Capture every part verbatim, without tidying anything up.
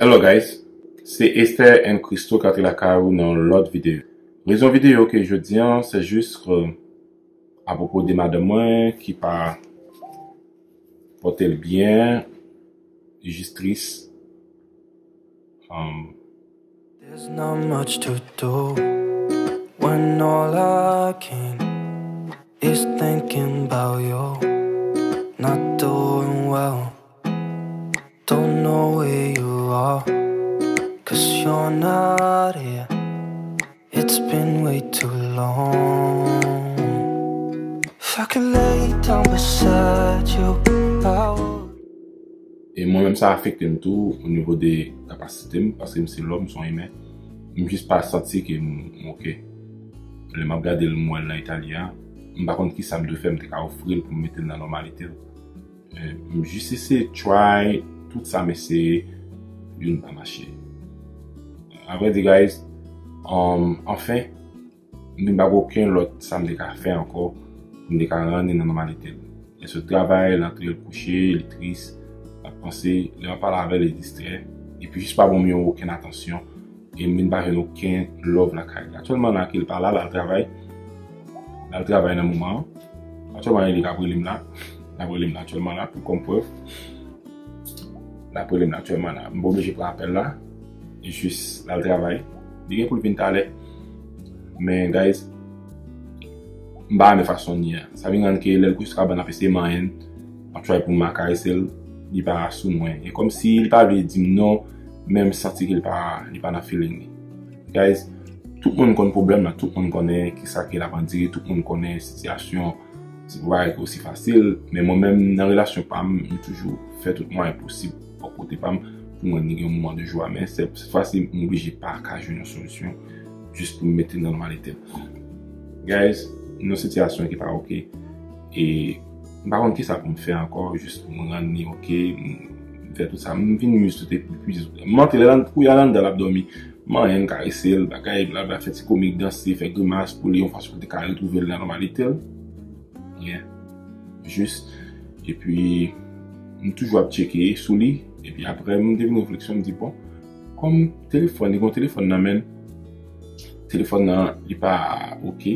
Hello guys, c'est Esther N. Christo Katilakao dans l'autre vidéo. Raison vidéo que je dis, c'est juste euh, à propos de madame qui pas porter le bien, justice. Um, There's not much to do when all I can is thinking about you, not doing well. Don't know where you are, cause you're not here. It's been way too long. If I could lay down beside you, I would. Et moi-même, ça affecte tout au niveau des capacités, parce que c'est l'homme, son humain. Je ne suis pas senti que, ok, le m'a regardé le moelle en italien. Par contre, qui ça me doit faire, je vais offrir pour me mettre dans la normalité. Je juste essayer de try, tout ça, mais c'est une pas marché. Après, les gars, um, enfin, je n'ai pas aucun autre ça me doit faire encore pour me rendre dans la normalité. Et ce travail, l'entrée, le coucher, le triste, la pensée, les parler avec les distraits, et puis juste pas bon mieux aucune attention, et même pas aucun love la carrière. Actuellement, là, qu'il parle là, le travail, le travail dans le moment, actuellement, il est à Brélim là, la Brélim là, actuellement là, pour qu'on preuve, la Brélim là, actuellement là, bon, j'ai pris appel là, et juste là, le travail, il y a pour le vingt mais, guys, bah, mes façons de dire, ça vient que le coup sera bon à faire ses mains, on travaille pour ma carrière, il pas sous moi et comme si il pas dit non même senti qu'il pas il pas dans feeling guys tout le monde connaît problème là, tout le monde connaît qui ça qui l'a vendu, tout le monde connaît situation c'est pas aussi facile mais moi même dans relation pas toujours fait tout moi impossible pour côté pas pour moi un moment de joie mais cette fois-ci m'oblige pas à chercher une solution juste pour me mettre dans la normalité guys nos situations qui pas OK et par contre, qui ça pour me faire encore, juste pour me rendre, ok, faire tout ça, je viens de tout épuisé. Moi, je suis dans l'abdomen, je suis caressé, je suis blablabla, je fais comique, danser, faire grimace, pour les gens, je fais trouver la normalité. Yeah. Juste. Et puis, je suis toujours à checker sous lui. Et puis après, je me fais une réflexion, je me dis, bon, comme téléphone, le téléphone n'amène, le téléphone n'est pas ok.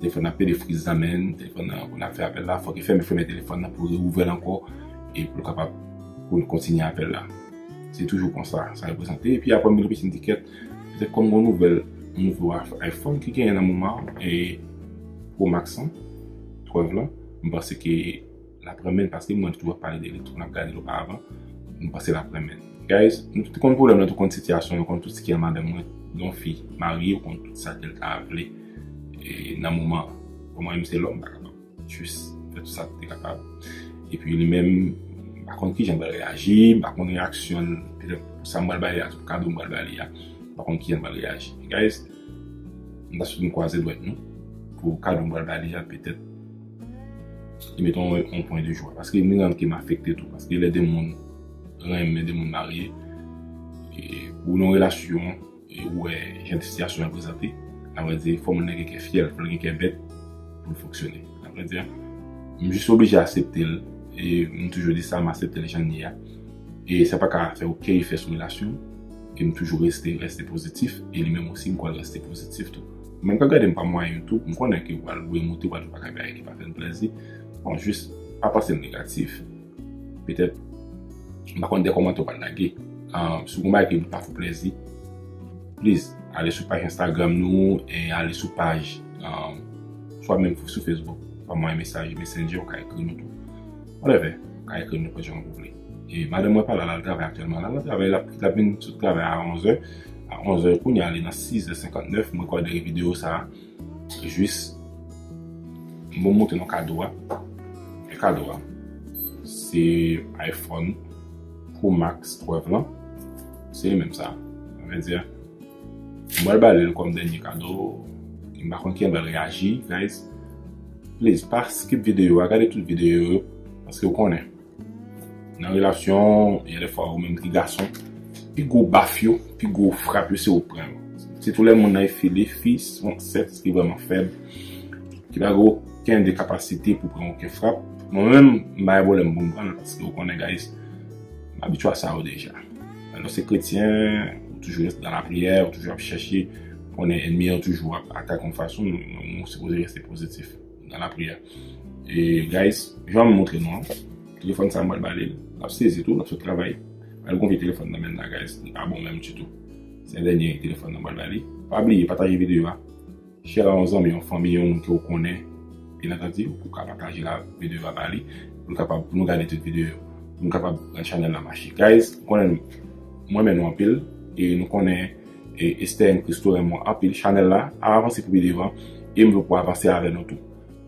Téléphone appel des frises amène, téléphone on a fait appel là, faut qu'il fasse mes téléphones là pour ouvrir encore et pour capable pour continuer appel là. C'est toujours comme ça, ça représente. Et puis après une petite étiquette, peut-être comme une nouvelle, un nouveau iPhone qui gagne un moment et Pro Max, preuve là, je pense que la première parce que moi je toujours parler d'électronique, on a gardé avant, je pense que la première. Guys, nous tout compte problème, nous compte situation, compte tout ce qui est madame, donc fille, mariée, compte tout ça qu'elle a appelé. Et dans le moment, pour moi, c'est l'homme qui est capable. Juste, tout ça, tu es capable. Et puis, lui-même, par contre, qui j'aime réagir, par contre, réaction, peut-être, ça m'a réagi, pour cadeau, m'a réagi, par contre, qui j'aime réagir. Guys, on a souvent croisé doit être nous, pour cadeau, m'a réagi, peut-être, et mettons un point de joie. Parce que les gens qui m'affectent tout, parce que les démons, les démons mariés, et pour nos relations, et ouais, j'ai des situations à présenter. Après dire, il faut que quelqu'un soit fier, il faut que quelqu'un soit bête pour fonctionner. Après dire, je suis obligé d'accepter. Et je toujours dit ça, m'accepter les gens. Et ce n'est pas qu'à faire OK, il fait son relation. Et je toujours rester, rester positif. Et lui-même aussi, je rester positif. Tout. Même quand je regarde pas moi sur YouTube, je connais que je vais monter, je vais pas faire plaisir. Bon, juste, pas passer le négatif. Peut-être, je vais des commentaires pour laguer. Si vous ne faites pas plaisir, please. Allez sur page Instagram nous et allez sur page um, soit même sur Facebook par moi un message Messenger ou écrit nous tout on le fait écrit nous pas j'en voulais et madame moi parle là travail actuellement là travail la la peine tout travail à onze heures à onze heures pour y aller dans six heures cinquante-neuf moi quoi des vidéos ça juste bon monter nos cadeaux et cadeau c'est iPhone Pro Max treize là c'est même ça on veut dire moi, je vais comme dernier cadeau. Je vais vous dire réagir, guys. Please, pas skip vidéo, regardez toute vidéo. Parce que vous connaissez. Dans la relation, il y a des fois, vous même des garçons. Puis vous baffez, puis vous frappez, c'est vous prenez. Si tout le monde a fait les filles, sont sept qui sont vraiment faibles. Qui n'ont aucune des capacités pour prendre aucune frappe. Moi-même, je vais vous dire, parce que vous connaissez, guys. Je suis habitué à ça déjà. on est chrétien, on toujours rester dans la prière, on toujours chercher, on est ennemi, on toujours attaque en façon, on se pose rester positif dans la prière. Et guys, je vais vous montrer non, téléphone ça mal balé, on saisit tout, on fait travail. Alors qu'on fait téléphone dans maintenant guys, pas bon même du tout. C'est le dernier téléphone dans mal balé. Pas oublier partager vidéo là. Chez la onze ans mais en famille on que on connaît. Bien entendu, vous pouvez partager la vidéo à Bali, vous pouvez nous regarder toute vidéo, vous pouvez la channel la marché. Guys, moi-même en pile et nous connaissons Esther N. Christo et moi en pile. Channel là a avancé pour devant et nous pouvons avancer avec nous tout.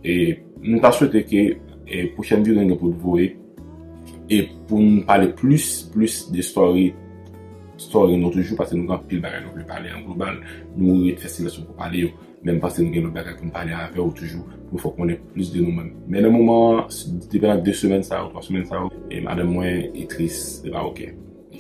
Et nous souhaitons que la prochaine vidéo nous pour vous et pour nous parler plus plus de story story nous toujours parce que nous avons pile bagarre nous parler en global, nous faisons facilitation pour parler. Même parce que nous avons des pour parler avec eux toujours, pour faut qu'on ait plus de nous-mêmes. Mais le moment, dépendant de deux semaines, ça, trois semaines, ça, et madame, moi, est triste, c'est pas ok.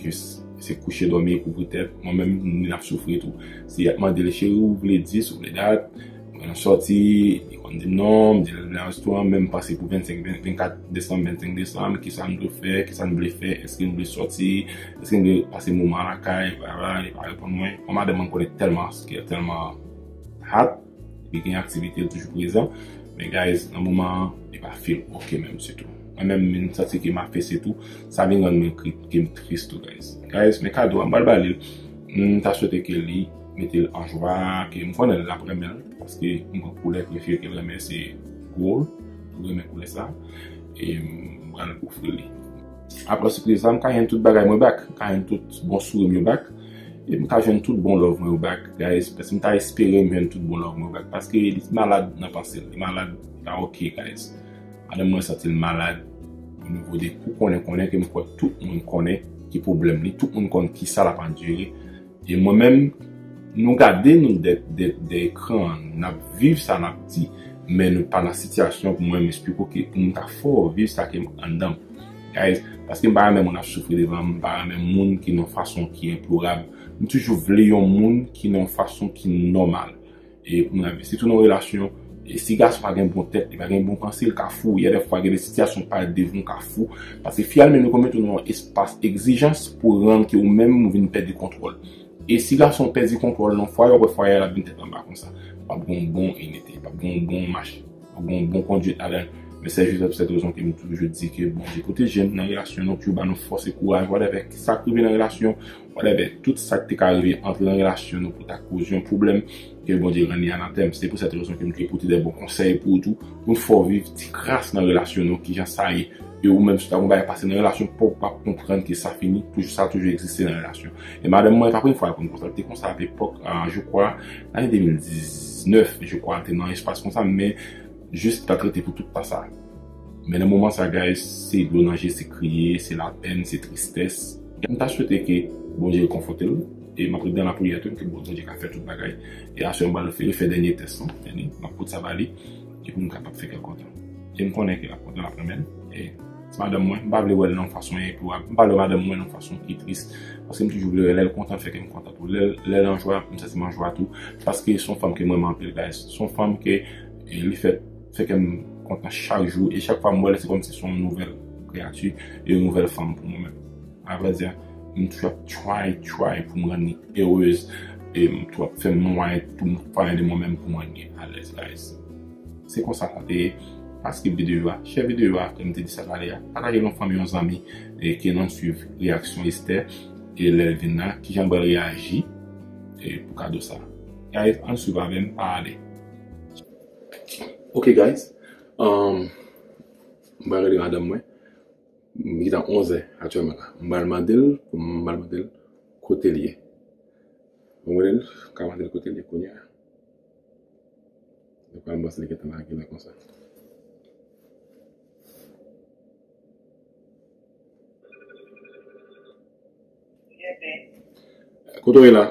Juste, c'est coucher, dormir, couvrir tête. Moi-même, nous avons souffert tout. Si elle m'a déléché, vous voulez dire, vous voulez date, on est sorti, on dit non, on dit le restaurant, même passé pour vingt-cinq, vingt-quatre décembre, vingt-cinq décembre, qu'est-ce qu'on doit faire, qu'est-ce qu'on doit faire, est-ce qu'on doit sortir, est-ce qu'on doit passer mon moment à la caille, voilà, il parle pour moi. On m'a demandé tellement, ce qui est tellement, et puis l'activité est toujours présente. Mais guys, dans le moment, je n'ai pas fait ok même, c'est tout. Même ça, c'est qui m'a fait, c'est tout. Ça vient de me critique triste, guys. Guys, mes cadeaux, je t'ai souhaité que lui mette en joie, que je connais la première, parce que mon poulet préféré que vraiment c'est cool, je vais me couler ça, et je vais le couvrir. Après ce présent, quand il y a tout bagage, je back, quand il y a tout bon sourire, je back. Et je viens tout bon love au bac, guys, parce que je espéré que je tout bon love au bac, parce que je suis malade dans la pensée, je suis malade, je suis ok, guys. Madame, je suis malade au niveau des coups qu'on connaît, que tout le monde connaît, qui est problème, tout le monde connaît qui ça l'a pas duré. Et moi-même, nous gardons des écrans, nous vivons ça, nous dit, mais nous pas dans la situation pour moi m'expliquer que nous avons fort vivre ça qui est en dedans. Guys, parce que moi-même, on a souffert devant moi-même, monde qui est une façon qui est implorable. Nous toujours voulons un monde qui est une façon qui est normale. Et pour nous investir dans nos relations, et si les gars n'ont pas une bonne tête, ils n'ont pas une bonne pensée, ils sont fous. Il y a des fois que les situations ne sont pas devenues fous. Parce que finalement, nous commettons un espace d'exigence pour rendre que nous-mêmes nous perdons du contrôle. Et si les gars sont perdus du contrôle, non, foyer, on foyer, la bonne tête en bas comme ça. Pas bon, bon, il n'était pas bon, bon, marche, pas bon, bon, conduite à l'air. Mais c'est juste pour cette raison que je dis que bon, écoutez, j'aime dans la relation, donc tu vas nous forcer courage, voilà avec ça qui vient dans la relation, voilà avec tout ça qui est arrivé entre la relation, pour ta cause, un problème, que bon Dieu renie à l'antenne. C'est pour cette raison que je écoute des bons conseils pour tout, pour faire vivre des grâces dans la relation, qui j'en sais, et ou même si tu vas passer dans la relation pour ne pas comprendre que ça finit, toujours ça toujours existé dans la relation. Et madame, moi, après une fois, pour me constater comme ça à l'époque, je crois, l'année deux mille dix-neuf, je crois, dans l'espace comme ça, mais juste t'as traité pour tout pas ça. Mais le moment ça guys, c'est l'onager, c'est crier, c'est la peine, c'est tristesse. On t'a souhaité que bon Dieu conforte et m'a pris dans la prière que bon Dieu a fait tout bagage et à ce moment le fait dernier test, m'a pour ça valide et pour nous capable faire quelque chose. Et me connais que la dans la première et madame moi, pas vouloir non façon pour pas le madame moi non façon qui triste parce que toujours le elle content fait que me content pour elle en joie, me sentiment en joie tout parce que son femme que moi m'appelle guys, son femme que il fait fait que je compte chaque jour et chaque fois moi c'est comme si c'est une nouvelle créature et une nouvelle femme pour moi-même. À vrai dire, je try, try pour me rendre heureuse et je fais mon moyen de moi-même pour me rendre à l'aise, guys. C'est comme ça qu'on fait. Parce que vidéo, chère vidéo, comme je dis ça, partagez nos familles, nos amis et qui nous suivent réaction Esther et Levina qui j'aimerais réagir et pour cadeau ça. Guys, on se va même parler. Ok guys, je vais aller à madame, je suis à onze ans actuellement. Je vais demander le côté lié. Je vais demander le côté lié. Je vais demander le côté lié comme ça. Côté lié là.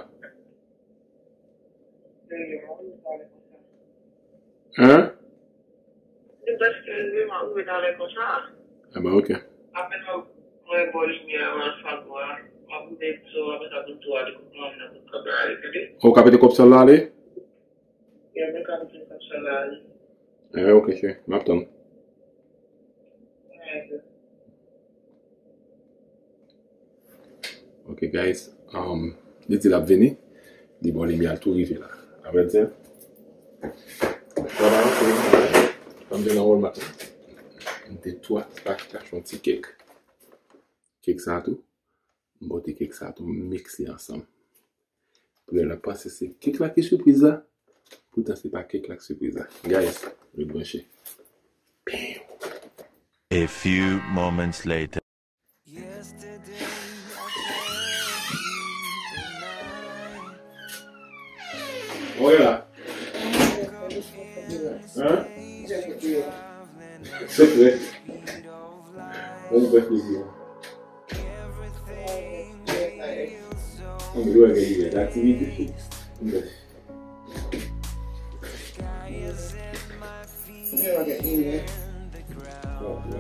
Hein? Parce que je vais m'enlever comme ça. Ah bah ok. Après, je vais voir lumière, je vais voir. Je vais voir ça pour toi, je vais voir ça pour toi. Tu vas capter comme ça là, allez? Oui, je vais capter comme ça là, allez. Ah ok, je vais m'attendre. Ok, Okay guys, um, dit is la vini, di bon li mi al tou rive la. Avet se? Kwa ba an kwe, kam de nan wol maten. Mte twa spak kachon ti kek. Kek sa tou. Mbote kek sa tou, mix li ansam. Pwè la pas se se kek la ki surprise la. Poutan se pa kek la ki surprise la. Guys, le branche. Bam! A few moments later. Olha lá. Hã? Você crê? Vamos ver aqui. Vamos ver aqui, velho. Aqui vídeo. Vamos ver. Vamos ver aqui, né? Vamos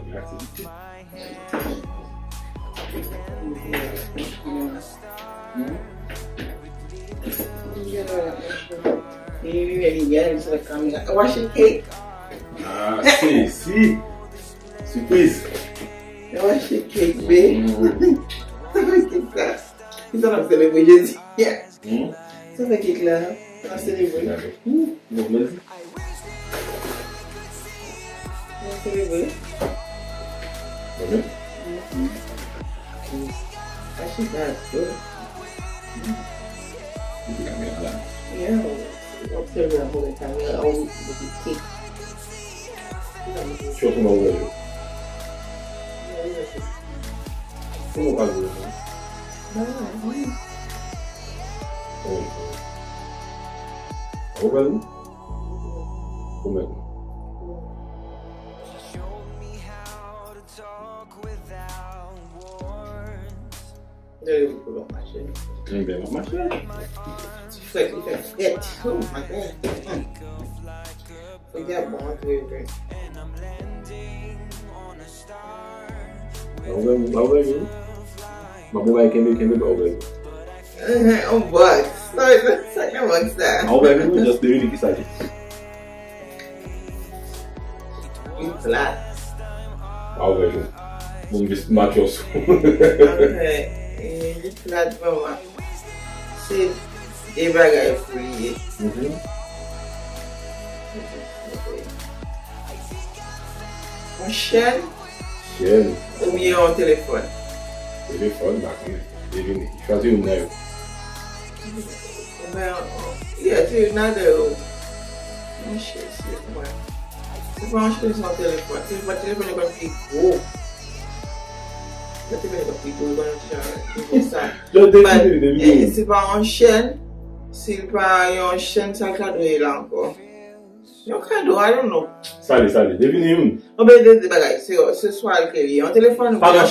ver aqui. Ele é ligado, você vai caminhar. Eu acho que. Ah, sim, sim. Surpresa. Eu achei que bem. Você vai que claro. Então não celebra Jesus. Você vai que claro. Não celebra. Não mesmo. Não celebra. Tá bem? Achei que. Yeah, I'm still gonna hold it down. I'm gonna hold it with the teeth. Show them over there. Yeah, you're just. Come on, guys. No, no, no. Oh. Over there? Over there. There we go, my shit. Can you get off my shit? It's like, you got it. Oh my god. We got one, three, three. Over you, over you. My boy can be, can be over you. I'm bugs. Sorry, it's like I'm bugs there. Over you, just do it, it's like it. It's flat. Over you. We'll just match us. Okay. It's not mama. See, they bag are free. Mm-hmm. On share? Share. Ou bien on téléphone? Téléphone, bah, il vient. Il choisit une heure. Ben, il a choisi une heure. On share, c'est quoi? C'est pas on choisit son téléphone. C'est pas téléphone, c'est pas plus gros. Je ne sais pas en chaîne, s'il n'y a pas en chaîne, c'est un cadeau là encore. C'est un cadeau, I don't know. Salut, salut, devinez-moi. Oh, ben, ce soir, il y a un téléphone, un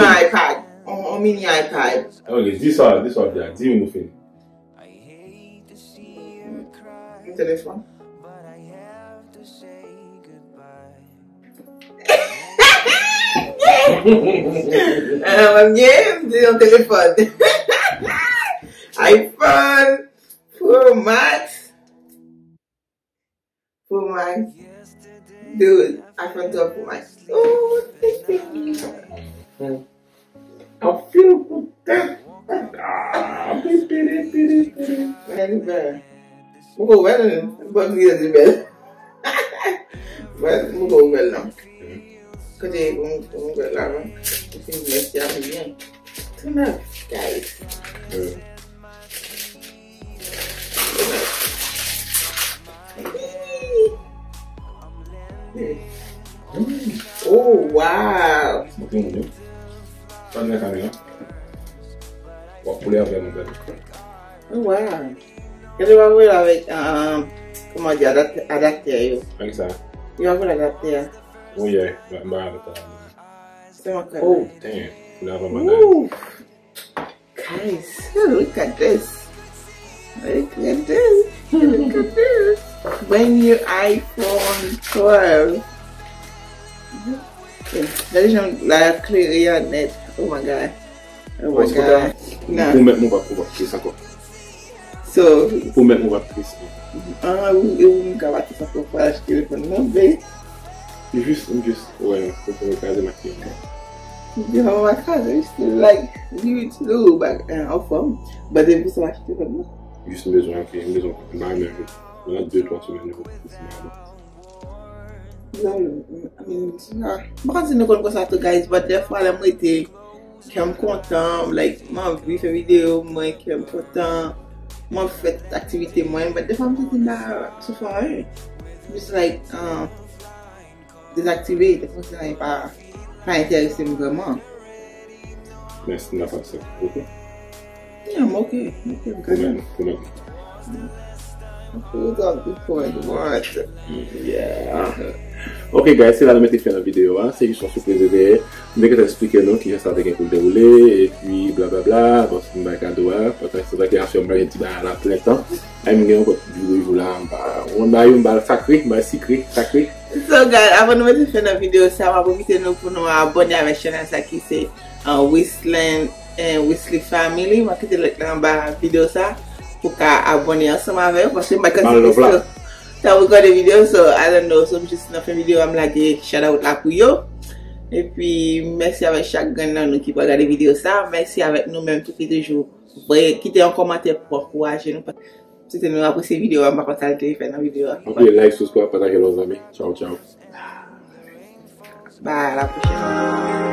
iPad, un mini iPad. Ok, dis ça, dis ça, dis-moi, fais. Un téléphone. I'm getting on telephone. iPhone, Pro Max, Pro Max, dude, iPhone twelve Pro Max. Oh, thank you. I feel good. Ah, baby, baby, baby. Very bad. We go well, but we are the best. Well, we go well now. Today, we're going to go around. I think let's do it again. Tonight, guys. Yeah. Mm. Oh, wow. What's going on? What's going on? What's going on? Oh, wow. Everyone will have it. Come on, you adapt here. What's that? You have to adapt here. Oh yeah, but my avatar. Oh damn, love on my name. Guys, look at this. Look at this. Look at this. When you iPhone twelve. That is not like clear net. Oh my god. Oh my god. Nah. So. Who met move up this? Ah, we got what is up for us. Give it for number. Juste, juste, ouais, pour le cas de ma fille. you know, I can't really still like you to do back and offer, but then it's like you know, you still do it, you still do it, when I do it, what you mean, it's my I mean, because you know, because I to guys, but therefore I'm with the I'm content, like my brief video, my I'm content, my fit activity, mine, but therefore I'm thinking that so far, just like um, désactiver, therefore c'est pas pas intéressé vraiment. Mais c'est la façon, ok? Yeah, I'm okay. Okay, good. Good. Hold up before I watch. Yeah. Ok guys, c'est là nous mettons fin à la vidéo. Hein. Ceux qui sont surprisés, mais que t'expliques nous qui reste avec un coup de déroulé et puis blablabla. Bon, c'est un cadeau. Peut-être c'est vrai qu'il y a un bail petit bail à la plein temps. I'm going to do it. On a eu un bail sacré, bail sacré, sacré. So guys, avant nous mettons fin à la vidéo, ça va profiter nous pour nous abonner à la chaîne ça qui c'est Westland and Westley Family. Moi qui te like dans la vidéo ça. Pour abonner ensemble avec eux parce que t'as regardé des vidéos, so I don't know, so juste dans la vidéo, I'm like, shout out là pour yo. Et puis merci avec chaque gagnant qui va regarder vidéo ça, merci avec nous-mêmes tous les jours. Vous pouvez quitter un commentaire pour encourager nous. Si tu nous apprécies la vidéo, on va partager la vidéo. Ok, like, subscribe, partager nos amis. Ciao, ciao. Bye, à la prochaine.